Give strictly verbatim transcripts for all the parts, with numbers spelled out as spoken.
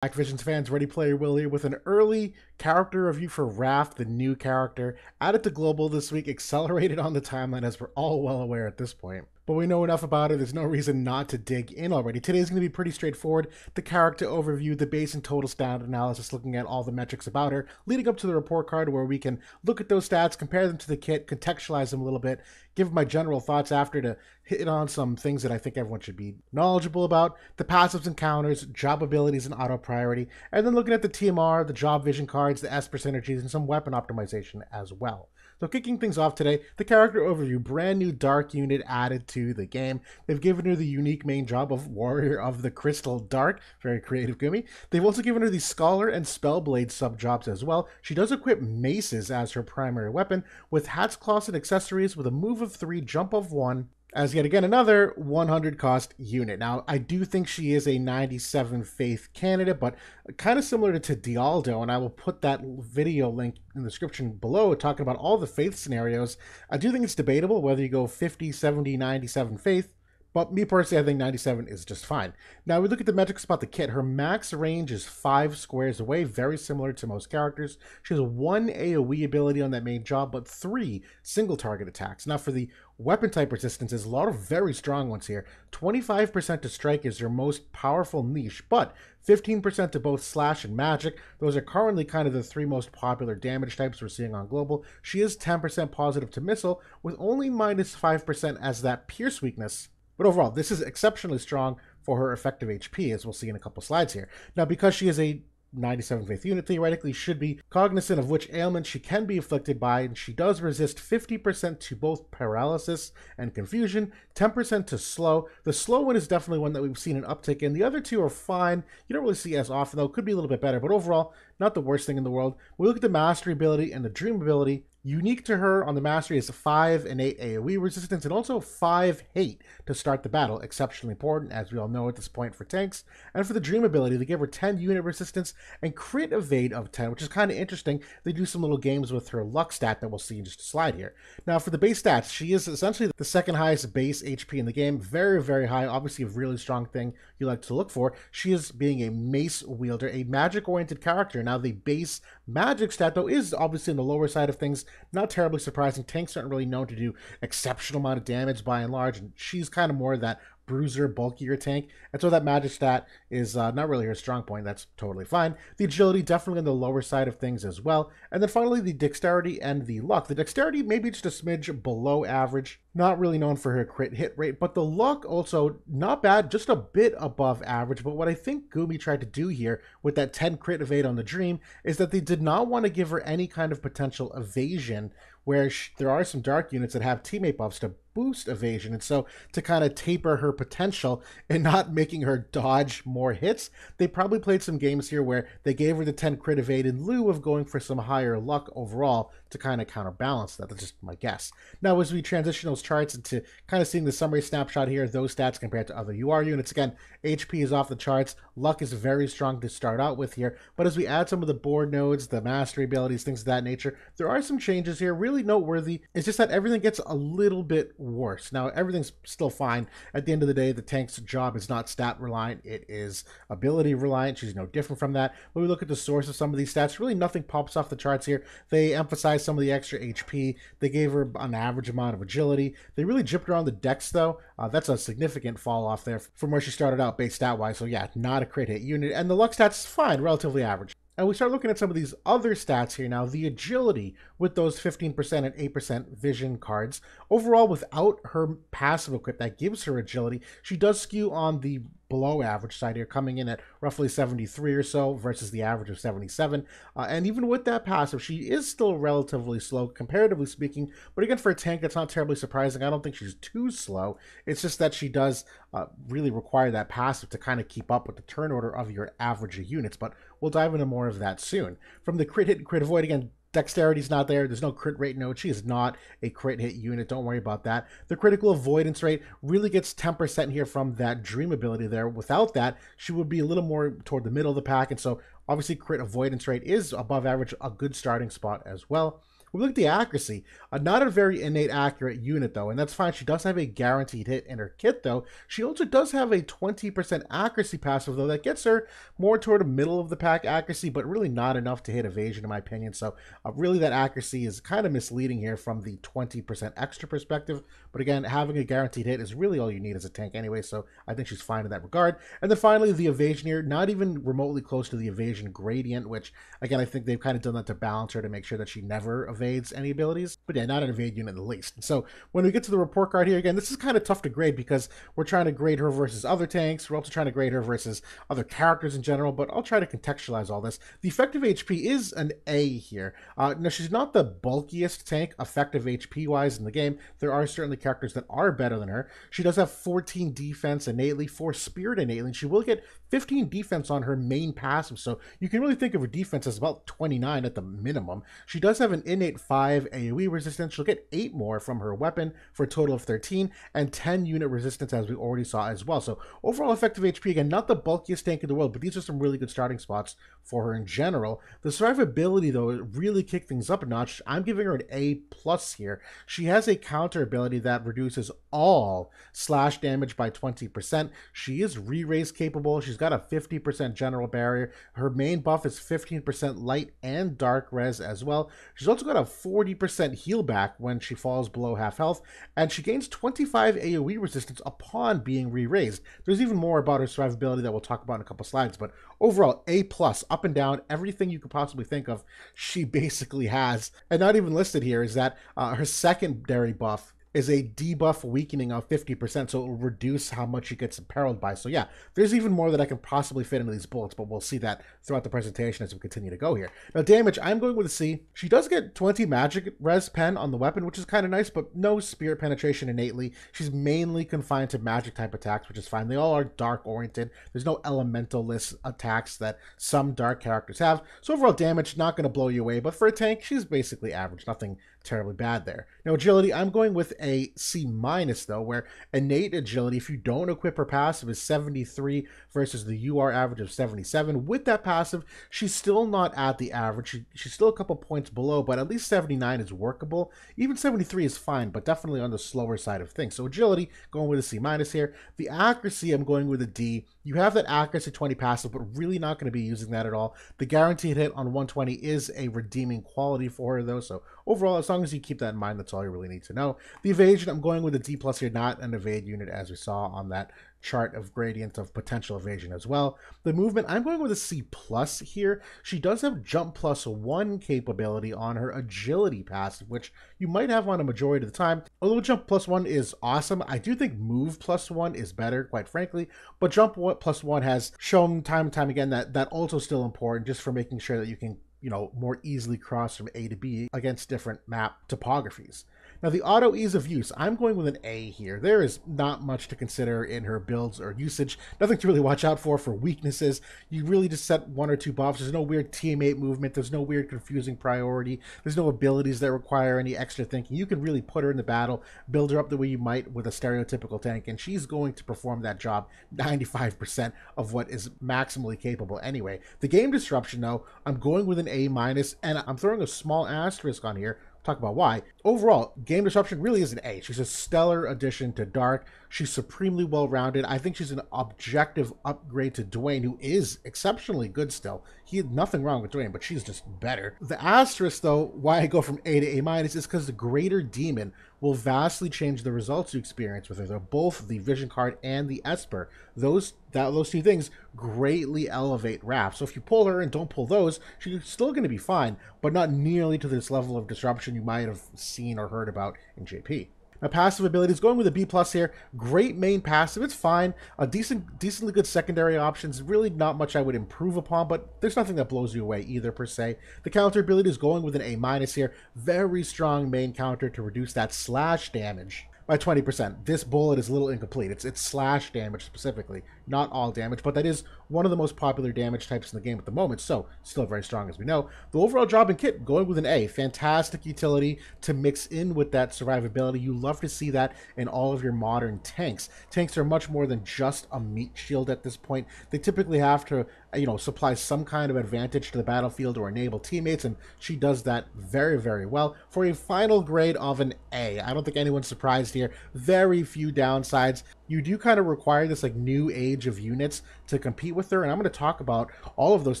Activision's fans, Ready Player Willie with an early character review for Raph, the new character, added to Global this week, accelerated on the timeline as we're all well aware at this point. But we know enough about it, there's no reason not to dig in already. Today's going to be pretty straightforward, the character overview, the base and total stat analysis, looking at all the metrics about her, leading up to the report card where we can look at those stats, compare them to the kit, contextualize them a little bit, give my general thoughts after to hit on some things that I think everyone should be knowledgeable about, the passives and counters, job abilities and auto priority, and then looking at the T M R, the job vision cards, the S per synergies, and some weapon optimization as well. So kicking things off today, the character overview, brand new dark unit added to the game. They've given her the unique main job of Warrior of the Crystal Dark, very creative Gumi. They've also given her the Scholar and Spellblade sub-jobs as well. She does equip maces as her primary weapon, with hats, cloths, and accessories with a move of three, jump of one, as yet again another one hundred cost unit. Now, I do think she is a ninety-seven faith candidate, but kind of similar to D'Aldo, and I will put that video link in the description below talking about all the faith scenarios. I do think it's debatable whether you go fifty, seventy, ninety-seven faith, but me personally, I think ninety-seven is just fine. Now, we look at the metrics about the kit. Her max range is five squares away, very similar to most characters. She has one AoE ability on that main job, but three single target attacks. Now, for the weapon type resistance, there's a lot of very strong ones here. twenty-five percent to strike is your most powerful niche, but fifteen percent to both slash and magic. Those are currently kind of the three most popular damage types we're seeing on Global. She is ten percent positive to missile, with only minus five percent as that pierce weakness. But overall, this is exceptionally strong for her effective H P, as we'll see in a couple slides here. Now, because she is a ninety-seven faith unit, theoretically should be cognizant of which ailment she can be afflicted by, and she does resist fifty percent to both paralysis and confusion, ten percent to slow. The slow one is definitely one that we've seen an uptick in. The other two are fine. You don't really see as often, though. Could be a little bit better, but overall, not the worst thing in the world. We look at the mastery ability and the dream ability. Unique to her on the mastery is five and eight AoE resistance and also five hate to start the battle. Exceptionally important, as we all know at this point, for tanks. And for the dream ability, they give her ten unit resistance and crit evade of ten, which is kind of interesting. They do some little games with her luck stat that we'll see in just a slide here. Now for the base stats, she is essentially the second highest base H P in the game. Very, very high. Obviously a really strong thing you like to look for. She is being a mace wielder, a magic-oriented character. Now the base magic stat, though, is obviously on the lower side of things. Not terribly surprising. Tanks aren't really known to do exceptional amount of damage by and large, and she's kind of more of that bruiser, bulkier tank, and so that magic stat is uh, not really her strong point. That's totally fine. The agility, definitely on the lower side of things as well. And then finally, the dexterity and the luck. The dexterity, maybe just a smidge below average. Not really known for her crit hit rate, but the luck also not bad, just a bit above average. But what I think Gumi tried to do here with that ten crit evade on the dream is that they did not want to give her any kind of potential evasion, where she, there are some dark units that have teammate buffs to boost evasion, and so to kind of taper her potential and not making her dodge more hits, they probably played some games here where they gave her the ten crit evade in lieu of going for some higher luck overall to kind of counterbalance that. That's just my guess. Now as we transition those charts into kind of seeing the summary snapshot here, those stats compared to other U R units, again, H P is off the charts, luck is very strong to start out with here, but as we add some of the board nodes, the mastery abilities, things of that nature, there are some changes here. Really noteworthy, it's just that everything gets a little bit worse. Now everything's still fine. At the end of the day, the tank's job is not stat reliant, it is ability reliant. She's no different from that. When we look at the source of some of these stats, really nothing pops off the charts here. They emphasize some of the extra H P, they gave her an average amount of agility, they really gypped around the dex though. Uh, that's a significant fall off there from where she started out base stat wise, so yeah, not a crit hit unit, and the luck stats fine, relatively average. And we start looking at some of these other stats here now. The agility with those fifteen percent and eight percent vision cards. Overall, without her passive equip that gives her agility, she does skew on the below average side here, coming in at roughly seventy-three or so versus the average of seventy-seven. Uh, and even with that passive, she is still relatively slow, comparatively speaking. But again, for a tank, that's not terribly surprising. I don't think she's too slow. It's just that she does uh, really require that passive to kind of keep up with the turn order of your average units. But we'll dive into more of that soon. From the crit hit and crit avoid, again, dexterity's not there. There's no crit rate node. She is not a crit hit unit. Don't worry about that. The critical avoidance rate really gets ten percent here from that dream ability there. Without that, she would be a little more toward the middle of the pack. And so obviously crit avoidance rate is above average, a good starting spot as well. We look at the accuracy. Uh, not a very innate accurate unit, though, and that's fine. She does have a guaranteed hit in her kit, though. She also does have a twenty percent accuracy passive, though, that gets her more toward the middle of the pack accuracy, but really not enough to hit evasion, in my opinion. So uh, really that accuracy is kind of misleading here from the twenty percent extra perspective. But again, having a guaranteed hit is really all you need as a tank anyway, so I think she's fine in that regard. And then finally, the evasion here, not even remotely close to the evasion gradient, which, again, I think they've kind of done that to balance her to make sure that she never evades any abilities. But yeah, not an evade unit in the least. And so when we get to the report card here, again, this is kind of tough to grade because we're trying to grade her versus other tanks. We're also trying to grade her versus other characters in general, but I'll try to contextualize all this. The effective H P is an A here. Uh, now, she's not the bulkiest tank effective H P-wise in the game. There are certainly characters that are better than her. She does have fourteen defense innately, four spirit innately, and she will get fifteen defense on her main passive, so you can really think of her defense as about twenty-nine at the minimum. She does have an innate five AoE resistance. She'll get eight more from her weapon for a total of thirteen, and ten unit resistance as we already saw as well. So overall effective H P, again, not the bulkiest tank in the world, but these are some really good starting spots for her in general. The survivability, though, really kicked things up a notch. I'm giving her an A plus here. She has a counter ability that reduces all slash damage by twenty percent. She is re-raise capable. She's got a fifty percent general barrier. Her main buff is fifteen percent light and dark res as well. She's also got a forty percent heal back when she falls below half health, and she gains twenty-five AoE resistance upon being re-raised. There's even more about her survivability that we'll talk about in a couple slides, but overall A plus, up and down, everything you could possibly think of, she basically has. And not even listed here is that uh, her secondary buff is a debuff weakening of fifty percent, so it will reduce how much she gets imperiled by. So yeah, there's even more that I can possibly fit into these bullets, but we'll see that throughout the presentation as we continue to go here. Now, damage, I'm going with a C. She does get twenty magic res pen on the weapon, which is kind of nice, but no spirit penetration innately. She's mainly confined to magic type attacks, which is fine. They all are dark oriented. There's no elementalist attacks that some dark characters have. So overall damage, not going to blow you away, but for a tank, she's basically average. Nothing terribly bad there. Now, agility, I'm going with a C minus, though, where innate agility, if you don't equip her passive, is seventy-three versus the U R average of seventy-seven. With that passive, she's still not at the average. She, she's still a couple points below, but at least seventy-nine is workable. Even seventy-three is fine, but definitely on the slower side of things. So agility, going with a C minus here. The accuracy, I'm going with a D. You have that accuracy twenty passive, but really not going to be using that at all. The guaranteed hit on one twenty is a redeeming quality for her, though, so overall, as long as you keep that in mind, that's all you really need to know. The evasion, I'm going with a D plus here, not an evade unit as we saw on that chart of gradient of potential evasion as well. The movement, I'm going with a C plus here. She does have jump plus one capability on her agility passive, which you might have on a majority of the time. Although jump plus one is awesome, I do think move plus one is better, quite frankly, but jump plus one has shown time and time again that that also still important just for making sure that you can, you know, more easily cross from A to B against different map topographies. Now, the auto ease of use, I'm going with an A here. There is not much to consider in her builds or usage. Nothing to really watch out for, for weaknesses. You really just set one or two buffs. There's no weird teammate movement. There's no weird confusing priority. There's no abilities that require any extra thinking. You can really put her in the battle, build her up the way you might with a stereotypical tank, and she's going to perform that job ninety-five percent of what is maximally capable anyway. The game disruption, though, I'm going with an A minus, and I'm throwing a small asterisk on here. Talk about why. Overall, game disruption really is an A. She's a stellar addition to Dark. She's supremely well-rounded. I think she's an objective upgrade to Dwayne, who is exceptionally good still. He had nothing wrong with Dwayne, but she's just better. The asterisk, though, why I go from A to A minus is because the Greater Demon will vastly change the results you experience with her. They're both the Vision Card and the Esper. Those that those two things greatly elevate Raph. So if you pull her and don't pull those, she's still going to be fine, but not nearly to this level of disruption you might have seen or heard about in J P. Now, passive abilities, going with a B plus here. Great main passive, it's fine. A decent, decently good secondary options. Really not much I would improve upon, but there's nothing that blows you away either per se. The counter ability is going with an A minus here. Very strong main counter to reduce that slash damage by twenty percent. This bullet is a little incomplete. It's it's slash damage specifically, not all damage, but that is one of the most popular damage types in the game at the moment, so still very strong as we know. The overall job and kit, going with an A. Fantastic utility to mix in with that survivability. You love to see that in all of your modern tanks. Tanks are much more than just a meat shield at this point. They typically have to, you know, supply some kind of advantage to the battlefield or enable teammates, and she does that very, very well for a final grade of an A. I don't think anyone's surprised here. Very few downsides. You do kind of require this like new age of units to compete with her, and I'm going to talk about all of those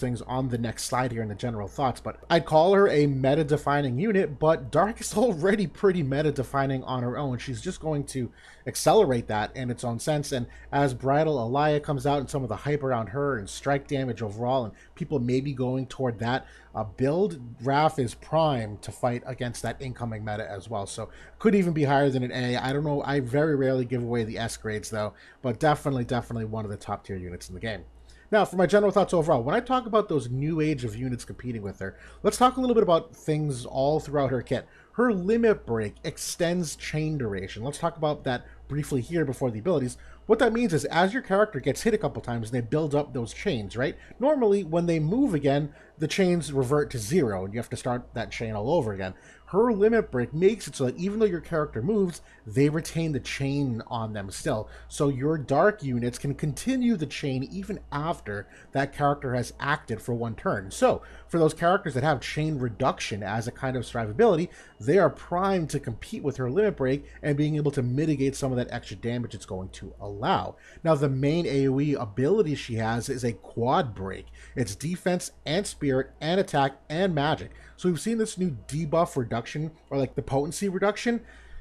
things on the next slide here in the general thoughts, but I'd call her a meta-defining unit, but Dark is already pretty meta-defining on her own. She's just going to accelerate that in its own sense, and as Bridal Aliyah comes out and some of the hype around her and strike damage overall, and people may be going toward that uh, build, Raph is primed to fight against that incoming meta as well, so could even be higher than an A. I don't know, I very rarely give away the S grade though, but definitely, definitely one of the top tier units in the game. Now, for my general thoughts overall, when I talk about those new age of units competing with her, let's talk a little bit about things all throughout her kit. Her limit break extends chain duration. Let's talk about that briefly here before the abilities. What that means is as your character gets hit a couple times and they build up those chains, right? Normally, when they move again, the chains revert to zero and you have to start that chain all over again. Her limit break makes it so that even though your character moves, they retain the chain on them still. So your dark units can continue the chain even after that character has acted for one turn. So for those characters that have chain reduction as a kind of survivability, they are primed to compete with her limit break and being able to mitigate some of that extra damage it's going to allow. Now the main AoE ability she has is a quad break. It's defense and spirit and attack and magic. So we've seen this new debuff reduction, or like the potency reduction.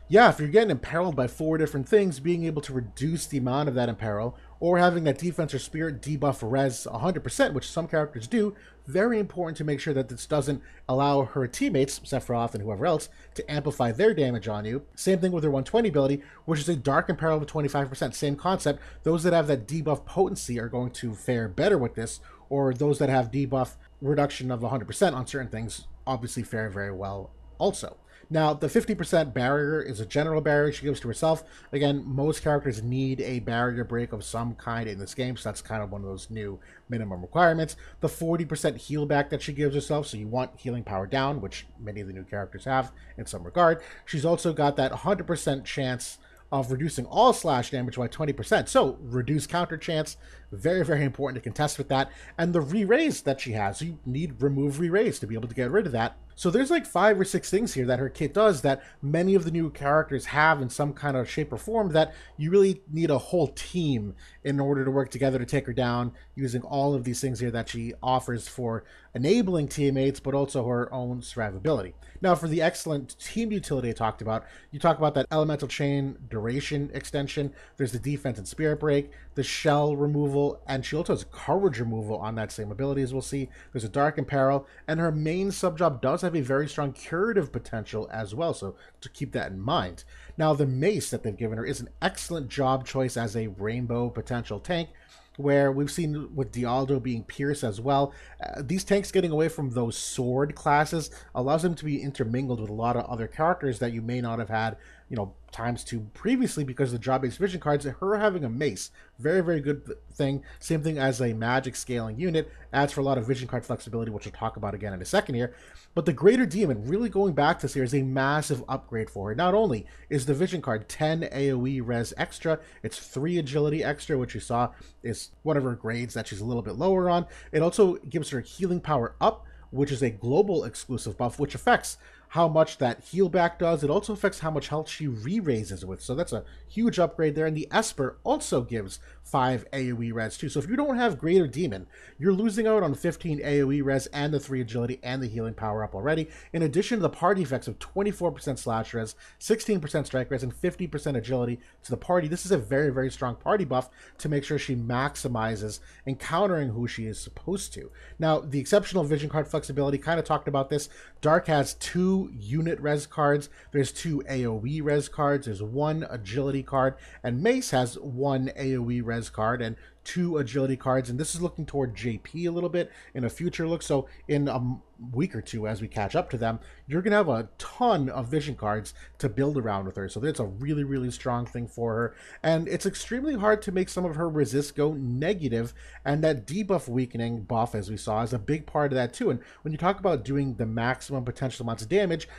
Yeah, if you're getting imperiled by four different things, being able to reduce the amount of that imperil, or having that defense or spirit debuff res one hundred percent, which some characters do, very important to make sure that this doesn't allow her teammates, Sephiroth and whoever else, to amplify their damage on you. Same thing with her one twenty ability, which is a dark imperil of twenty-five percent. Same concept. Those that have that debuff potency are going to fare better with this, or those that have debuff reduction of one hundred percent on certain things obviously fare very well also. Now, the fifty percent barrier is a general barrier she gives to herself. Again, most characters need a barrier break of some kind in this game, so that's kind of one of those new minimum requirements. The forty percent heal back that she gives herself, so you want healing power down, which many of the new characters have in some regard. She's also got that one hundred percent chance of reducing all slash damage by twenty percent. So reduce counter chance, very, very important to contest with that. And the re-raise that she has, so you need remove re-raise to be able to get rid of that. So there's like five or six things here that her kit does that many of the new characters have in some kind of shape or form that you really need a whole team in order to work together to take her down, using all of these things here that she offers for enabling teammates, but also her own survivability. Now for the excellent team utility I talked about, you talk about that elemental chain duration extension, there's the defense and spirit break, the shell removal, and she also has courage removal on that same ability, as we'll see. There's a dark imperil, and her main subjob does have a very strong curative potential as well, so to keep that in mind. Now the mace that they've given her is an excellent job choice as a rainbow potential tank, where we've seen with D'Aldo being Pierce as well, uh, these tanks getting away from those sword classes allows them to be intermingled with a lot of other characters that you may not have had, you know, times two previously because of the job-based vision cards. Her having a mace, very, very good thing. Same thing as a magic scaling unit, adds for a lot of vision card flexibility, which we'll talk about again in a second here. But the Greater Demon, really going back to this here, is a massive upgrade for her. Not only is the vision card ten AoE res extra, it's three agility extra, which you saw is one of her grades that she's a little bit lower on. It also gives her healing power up, which is a global exclusive buff, which affects how much that heal back does. It also affects how much health she re-raises with, so that's a huge upgrade there. And the Esper also gives five AoE res too, so if you don't have Greater Demon, you're losing out on fifteen AoE res and the three agility and the healing power up already, in addition to the party effects of twenty-four percent slash res, sixteen percent strike res, and fifty percent agility to the party. This is a very, very strong party buff to make sure she maximizes encountering who she is supposed to. Now the exceptional vision card flexibility, kind of talked about this. Dark has two unit res cards, there's two AoE res cards, there's one agility card, and Mace has one AoE res card and two agility cards, and this is looking toward J P a little bit in a future look. So in a week or two, as we catch up to them, you're gonna have a ton of vision cards to build around with her. So that's a really, really strong thing for her, and it's extremely hard to make some of her resist go negative, and that debuff weakening buff, as we saw, is a big part of that too. And when you talk about doing the maximum potential amounts of damage,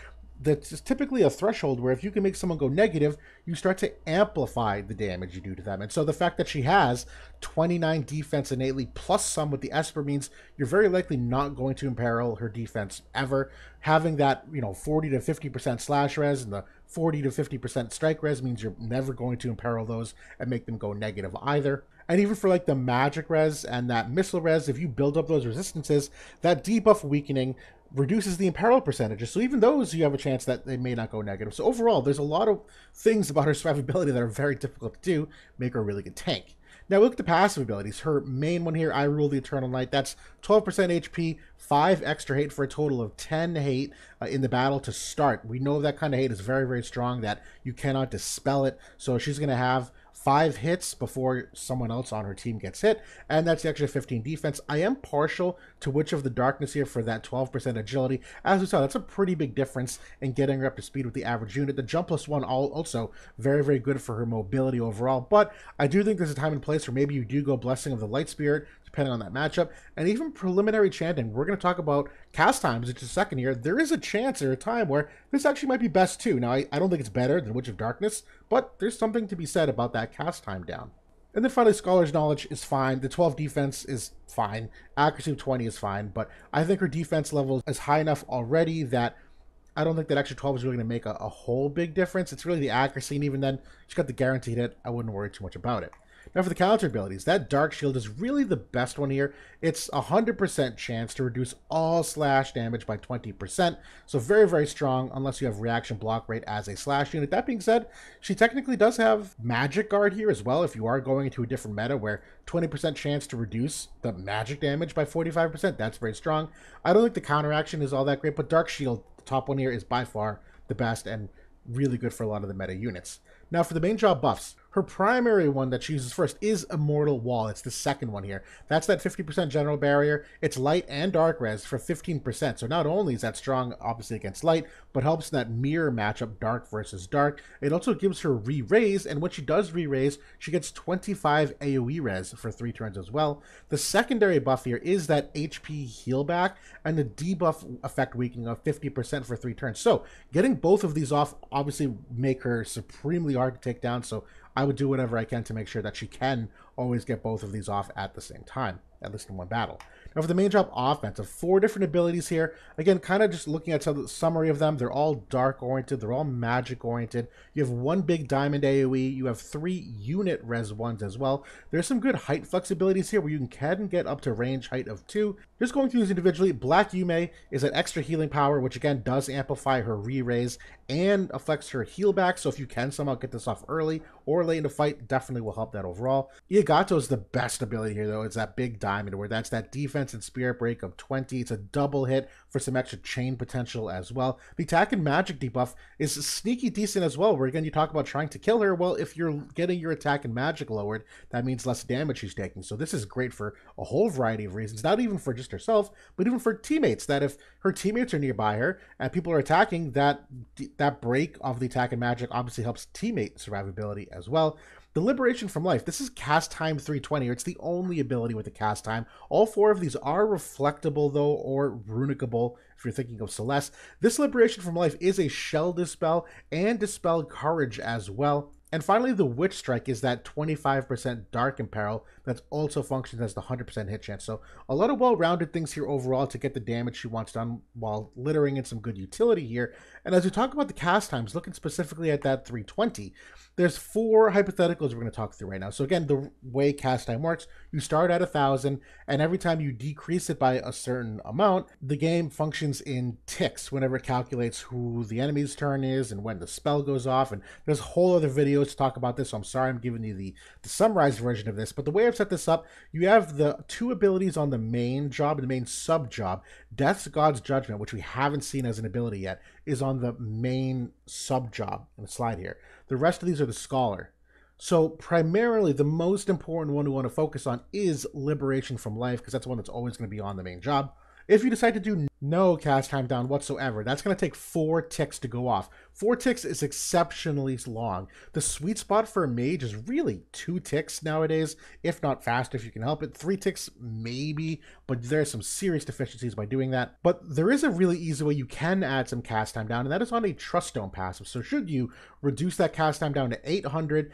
that's typically a threshold where if you can make someone go negative, you start to amplify the damage you do to them. And so the fact that she has twenty-nine defense innately plus some with the Esper means you're very likely not going to imperil her defense ever. Having that, you know, forty to fifty percent slash res and the forty to fifty percent strike res means you're never going to imperil those and make them go negative either. And even for like the magic res and that missile res, if you build up those resistances, that debuff weakening reduces the imperil percentages, so even those you have a chance that they may not go negative. So overall, there's a lot of things about her survivability that are very difficult to do, make her a really good tank. Now look at the passive abilities. Her main one here, I Rule the Eternal Knight, that's twelve percent H P, five extra hate for a total of ten hate uh, in the battle to start. We know that kind of hate is very, very strong, that you cannot dispel it, so she's going to have five hits before someone else on her team gets hit, and that's the extra fifteen defense. I am partial to Witch of the Darkness here for that twelve percent agility. As we saw, that's a pretty big difference in getting her up to speed with the average unit. The jump plus one all also very, very good for her mobility overall, but I do think there's a time and place where maybe you do go Blessing of the Light Spirit, depending on that matchup, and even preliminary chanting. We're going to talk about cast times in just a second here. There is a chance or a time where this actually might be best too. Now, I, I don't think it's better than Witch of Darkness, but there's something to be said about that cast time down. And then finally, Scholar's Knowledge is fine. The twelve defense is fine. Accuracy of twenty is fine, but I think her defense level is high enough already that I don't think that extra twelve is really going to make a, a whole big difference. It's really the accuracy, and even then, she's got the guaranteed hit. I wouldn't worry too much about it. Now for the counter abilities, that Dark Shield is really the best one here. It's a one hundred percent chance to reduce all slash damage by twenty percent, so very, very strong unless you have reaction block rate as a slash unit. That being said, she technically does have Magic Guard here as well if you are going into a different meta where twenty percent chance to reduce the magic damage by forty-five percent. That's very strong. I don't think the counteraction is all that great, but Dark Shield, the top one here, is by far the best and really good for a lot of the meta units. Now for the main job buffs, her primary one that she uses first is Immortal Wall. It's the second one here. That's that fifty percent general barrier. It's light and dark res for fifteen percent. So not only is that strong, obviously, against light, but helps in that mirror matchup, dark versus dark. It also gives her re-raise, and when she does re-raise, she gets twenty-five AoE res for three turns as well. The secondary buff here is that H P heal back and the debuff effect weakening of fifty percent for three turns. So getting both of these off obviously make her supremely hard to take down, so I would do whatever I can to make sure that she can always get both of these off at the same time, at least in one battle. Now for the main job offensive, four different abilities here. Again, kind of just looking at some summary of them. They're all dark-oriented. They're all magic-oriented. You have one big diamond AoE. You have three unit res ones as well. There's some good height flexibilities here where you can get up to range height of two. Just going through these individually, Black Yume is an extra healing power, which again does amplify her re-raise and affects her heal back. So if you can somehow get this off early or late in the fight, definitely will help that overall. Iagato is the best ability here though. It's that big diamond where that's that defense and spirit break of twenty. It's a double hit for some extra chain potential as well. The attack and magic debuff is sneaky decent as well, where again you talk about trying to kill her. Well, if you're getting your attack and magic lowered, that means less damage she's taking. So this is great for a whole variety of reasons, not even for just herself, but even for teammates, that if her teammates are nearby her and people are attacking, that that break of the attack and magic obviously helps teammate survivability as well. The Liberation from Life, this is cast time three twenty, or it's the only ability with a cast time. All four of these are reflectable though, or runicable if you're thinking of Celeste. This Liberation from Life is a shell dispel and dispel courage as well. And finally, the Witch Strike is that twenty-five percent Dark Imperil that also functions as the one hundred percent hit chance. So a lot of well-rounded things here overall to get the damage she wants done while littering in some good utility here. And as we talk about the cast times, looking specifically at that three twenty, there's four hypotheticals we're going to talk through right now. So again, the way cast time works, you start at one thousand, and every time you decrease it by a certain amount, the game functions in ticks whenever it calculates who the enemy's turn is and when the spell goes off. And there's a whole other video to talk about this, so I'm sorry I'm giving you the, the summarized version of this, but the way I've set this up, you have the two abilities on the main job and the main sub job. Death's God's Judgment, which we haven't seen as an ability yet, is on the main sub job in the slide here. The rest of these are the Scholar. So primarily, the most important one we want to focus on is liberation from life, because that's the one that's always going to be on the main job. If you decide to do no cast time down whatsoever, that's going to take four ticks to go off. Four ticks is exceptionally long. The sweet spot for a mage is really two ticks nowadays, if not faster if you can help it. Three ticks maybe, but there are some serious deficiencies by doing that. But there is a really easy way you can add some cast time down, and that is on a Trust Stone passive. So should you reduce that cast time down to eight hundred?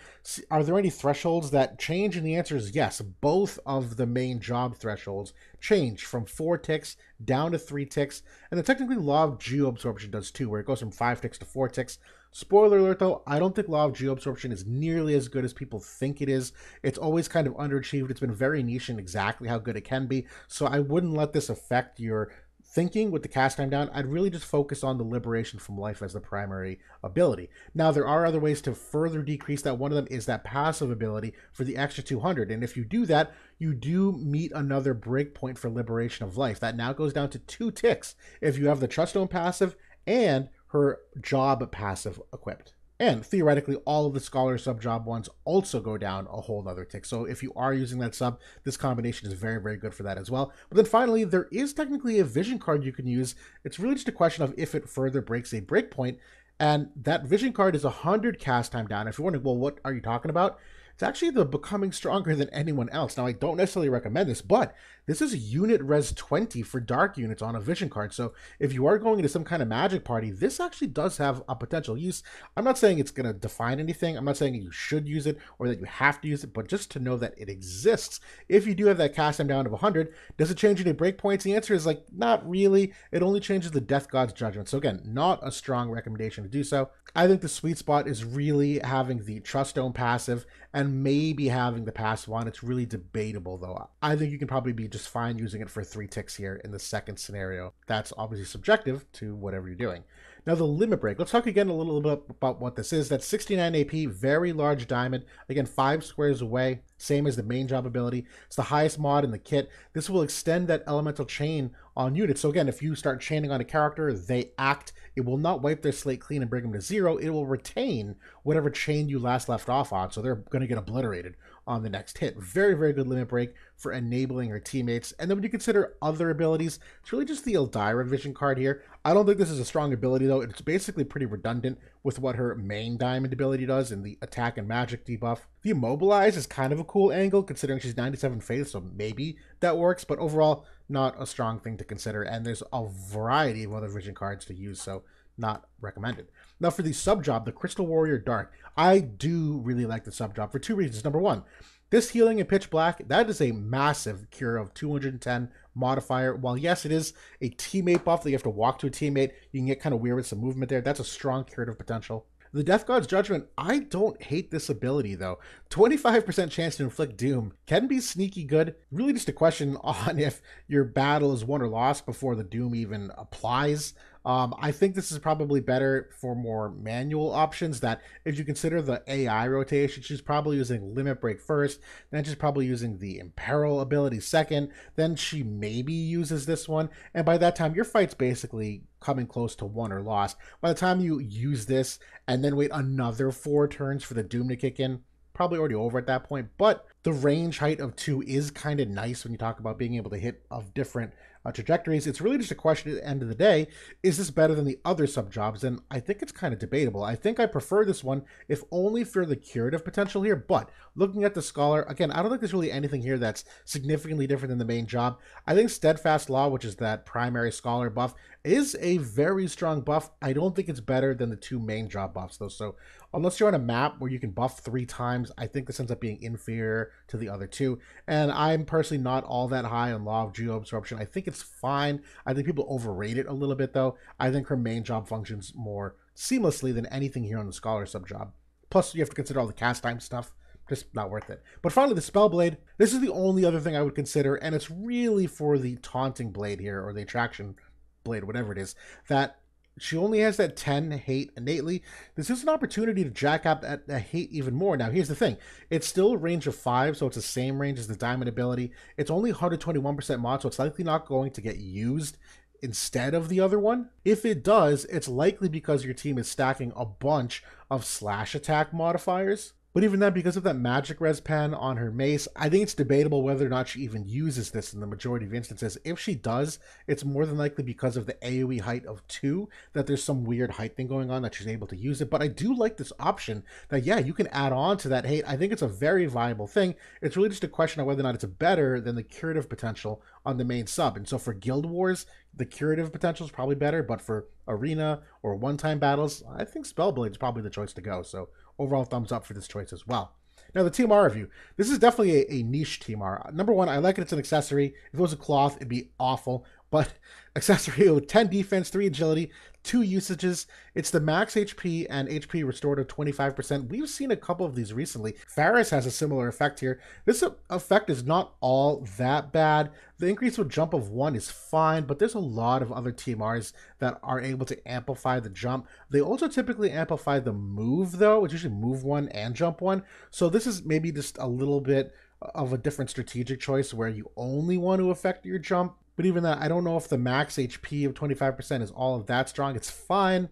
Are there any thresholds that change? And the answer is yes. Both of the main job thresholds change from four ticks down to three ticks, and the technically Law of Geo-Absorption does too, where it goes from five ticks to four ticks. Spoiler alert though, I don't think Law of Geo-Absorption is nearly as good as people think it is. It's always kind of underachieved. It's been very niche in exactly how good it can be, so I wouldn't let this affect your thinking with the cast time down. I'd really just focus on the liberation from life as the primary ability. Now, there are other ways to further decrease that. One of them is that passive ability for the extra two hundred. And if you do that, you do meet another breakpoint for liberation of life. That now goes down to two ticks if you have the Trust Stone passive and her job passive equipped. And theoretically, all of the Scholar sub-job ones also go down a whole nother tick. So if you are using that sub, this combination is very, very good for that as well. But then finally, there is technically a vision card you can use. It's really just a question of if it further breaks a breakpoint. And that vision card is one hundred cast time down. If you're wondering, well, what are you talking about? It's actually the Becoming Stronger Than Anyone Else. Now, I don't necessarily recommend this, but this is unit res twenty for dark units on a vision card. So if you are going into some kind of magic party, this actually does have a potential use. I'm not saying it's going to define anything. I'm not saying you should use it or that you have to use it, but just to know that it exists. If you do have that cast time down of one hundred, does it change any breakpoints? The answer is like, not really. It only changes the Death God's Judgment. So again, not a strong recommendation to do so. I think the sweet spot is really having the Trust Stone passive and And maybe having the passive one. It's really debatable though. I think you can probably be just fine using it for three ticks here in the second scenario. That's obviously subjective to whatever you're doing. Now, the limit break. Let's talk again a little bit about what this is. That's sixty-nine A P, very large diamond. Again, five squares away, same as the main job ability. It's the highest mod in the kit. This will extend that elemental chain on units. So again, if you start chaining on a character, they act. It will not wipe their slate clean and bring them to zero. It will retain whatever chain you last left off on. So they're going to get obliterated on the next hit. Very, very good limit break for enabling your teammates. And then when you consider other abilities, it's really just the Eldira vision card here. I don't think this is a strong ability though. It's basically pretty redundant with what her main diamond ability does in the attack and magic debuff. The Immobilize is kind of a cool angle considering she's ninety-seven faith, so maybe that works, but overall not a strong thing to consider, and there's a variety of other vision cards to use, so not recommended. Now, for the sub job, the Crystal Warrior Dark, I do really like the sub job for two reasons. Number one, this healing in pitch black, that is a massive cure of two hundred ten modifier. While yes, it is a teammate buff that you have to walk to a teammate, you can get kind of weird with some movement there. That's a strong curative potential. The Death God's Judgment, I don't hate this ability though. twenty-five percent chance to inflict doom can be sneaky good. Really just a question on if your battle is won or lost before the doom even applies. Um, I think this is probably better for more manual options, that if you consider the A I rotation, she's probably using Limit Break first, then she's probably using the Imperil ability second, then she maybe uses this one, and by that time your fight's basically coming close to won or lost. By the time you use this and then wait another four turns for the doom to kick in, probably already over at that point. But the range height of two is kind of nice when you talk about being able to hit of different uh, trajectories. It's really just a question at the end of the day, is this better than the other sub jobs? And I think it's kind of debatable. I think I prefer this one, if only for the curative potential here. But looking at the Scholar, again, I don't think there's really anything here that's significantly different than the main job. I think Steadfast Law, which is that primary Scholar buff, is a very strong buff. I don't think it's better than the two main job buffs though. So unless you're on a map where you can buff three times, I think this ends up being inferior to the other two. And I'm personally not all that high on Law of Geo-Absorption. I think it's fine. I think people overrate it a little bit though. I think her main job functions more seamlessly than anything here on the Scholar sub-job. Plus you have to consider all the cast time stuff. Just not worth it. But finally, the Spellblade. This is the only other thing I would consider, and it's really for the Taunting Blade here, or the Attraction Blade, whatever it is, that she only has that ten hate innately. This is an opportunity to jack up that hate even more. Now, here's the thing. It's still a range of five, so it's the same range as the diamond ability. It's only one hundred twenty-one percent mod, so it's likely not going to get used instead of the other one. If it does, it's likely because your team is stacking a bunch of slash attack modifiers. But even then, because of that magic res pen on her mace, I think it's debatable whether or not she even uses this in the majority of instances. If she does, it's more than likely because of the AoE height of two, that there's some weird height thing going on that she's able to use it. But I do like this option that, yeah, you can add on to that height. I think it's a very viable thing. It's really just a question of whether or not it's better than the curative potential on the main sub. And so for Guild Wars, the curative potential is probably better, but for arena or one-time battles, I think Spellblade is probably the choice to go. So overall, thumbs up for this choice as well. Now, the T M R review. This is definitely a, a niche T M R. Number one, I like it. It's an accessory. If it was a cloth, it'd be awful. But accessory with ten defense, three agility, two usages. It's the max H P and H P restored of twenty-five percent. We've seen a couple of these recently. Ferris has a similar effect here. This effect is not all that bad. The increase with jump of one is fine, but there's a lot of other T M Rs that are able to amplify the jump. They also typically amplify the move, though. It's usually move one and jump one. So this is maybe just a little bit of a different strategic choice where you only want to affect your jump. But even that, I don't know if the max H P of twenty-five percent is all of that strong. It's fine.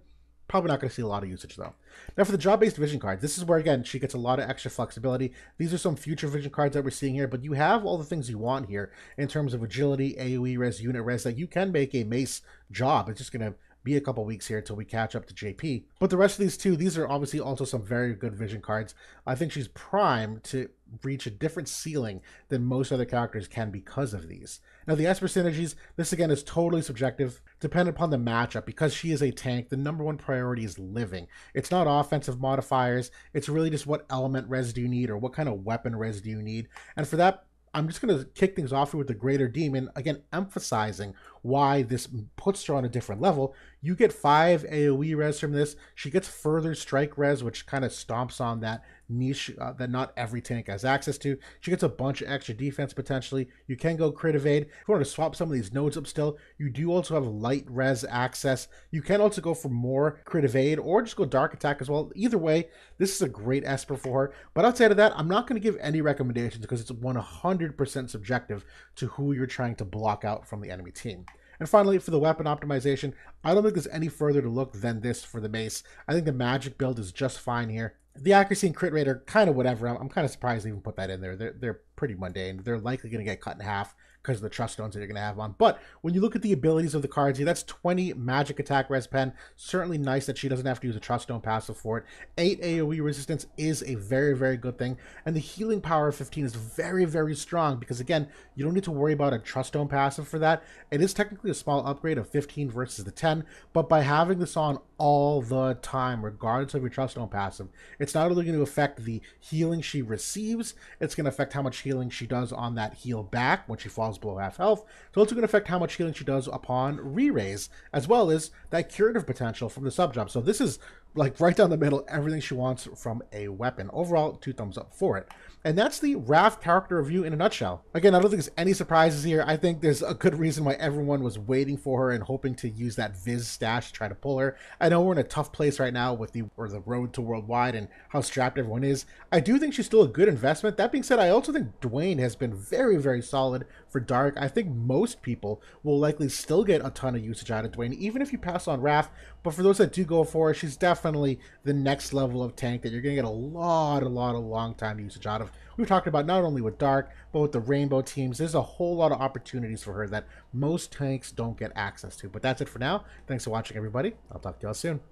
Probably not going to see a lot of usage, though. Now, for the job-based vision card, this is where, again, she gets a lot of extra flexibility. These are some future vision cards that we're seeing here, but you have all the things you want here in terms of agility, AoE res, unit res, that you can make a mace job. It's just going to be a couple weeks here until we catch up to J P. But the rest of these two, these are obviously also some very good vision cards. I think she's primed to reach a different ceiling than most other characters can because of these. Now, the Esper synergies, this again is totally subjective, dependent upon the matchup. Because she is a tank, the number one priority is living. It's not offensive modifiers. It's really just what element res do you need or what kind of weapon res do you need. And for that, I'm just going to kick things off here with the Greater Demon, again, emphasizing why this puts her on a different level. You get five AoE res from this. She gets further strike res, which kind of stomps on that niche uh, that not every tank has access to. She gets a bunch of extra defense, potentially. You can go crit evade. If you want to swap some of these nodes up still, you do also have light res access. You can also go for more crit evade or just go dark attack as well. Either way, this is a great Esper for her. But outside of that, I'm not going to give any recommendations because it's one hundred percent subjective to who you're trying to block out from the enemy team. And finally, for the weapon optimization, I don't think there's any further to look than this for the mace. I think the magic build is just fine here. The accuracy and crit rate are kind of whatever. I'm, I'm kind of surprised they even put that in there. They're, they're pretty mundane. They're likely going to get cut in half because of the trust stones that you're going to have on. But when you look at the abilities of the cards, yeah, that's twenty magic attack res pen. Certainly nice that she doesn't have to use a trust stone passive for it. eight AoE resistance is a very, very good thing. And the healing power of fifteen is very, very strong because, again, you don't need to worry about a trust stone passive for that. It is technically a small upgrade of fifteen versus the ten, but by having this on all the time, regardless of your trust stone passive, it's not only going to affect the healing she receives, it's going to affect how much healing she does on that heal back when she falls below half health. It's also going to affect how much healing she does upon re-raise, as well as that curative potential from the sub-job. So this is like right down the middle, everything she wants from a weapon. Overall, two thumbs up for it. And that's the Raph character review in a nutshell. Again, I don't think there's any surprises here. I think there's a good reason why everyone was waiting for her and hoping to use that Viz stash to try to pull her. I know we're in a tough place right now with the or the road to worldwide and how strapped everyone is. I do think she's still a good investment. That being said, I also think Dwayne has been very, very solid for Dark. I think most people will likely still get a ton of usage out of Dwayne, even if you pass on Raph. But for those that do go for her, she's definitely the next level of tank that you're going to get a lot, a lot, a long time usage out of. We've talked about not only with Dark, but with the Rainbow teams. There's a whole lot of opportunities for her that most tanks don't get access to. But that's it for now. Thanks for watching, everybody. I'll talk to y'all soon.